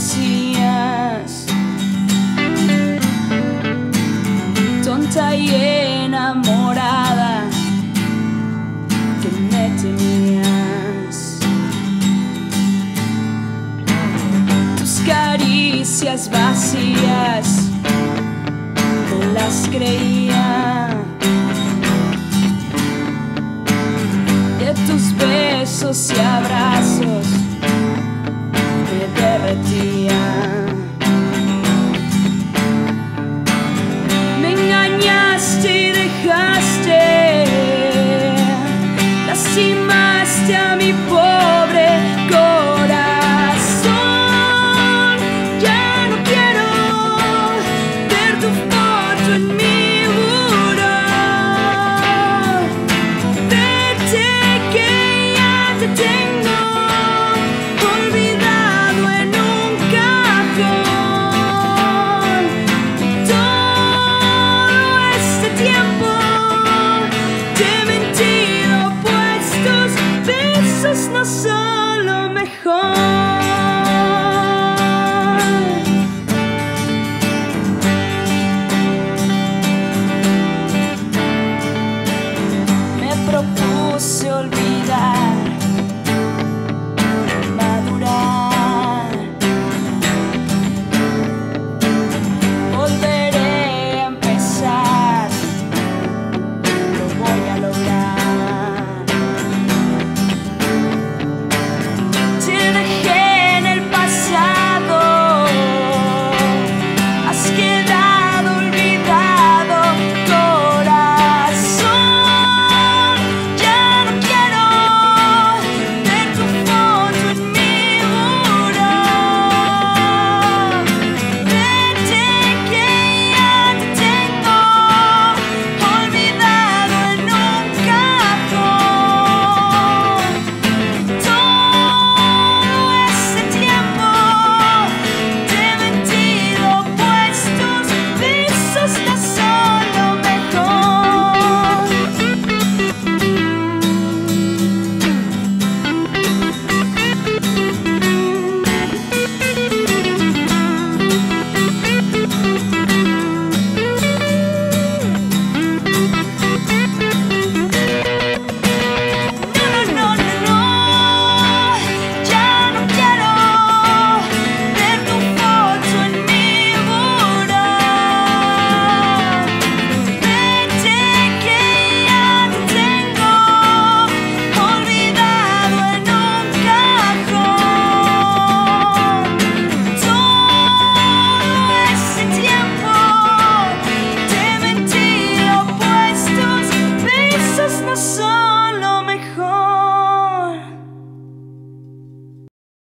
decías, tonta y enamorada que me tenías. Tus caricias vacías me las creía, de tus besos y abrazos me derretía. Me engañaste y dejaste, lastimaste a mi pobre corazón. Ya no quiero ver tu foto en mi muro. Vete que ya te tengo olvidado en un cajón. Todo este tiempo te he mentido, pues tus besos no son lo mejor.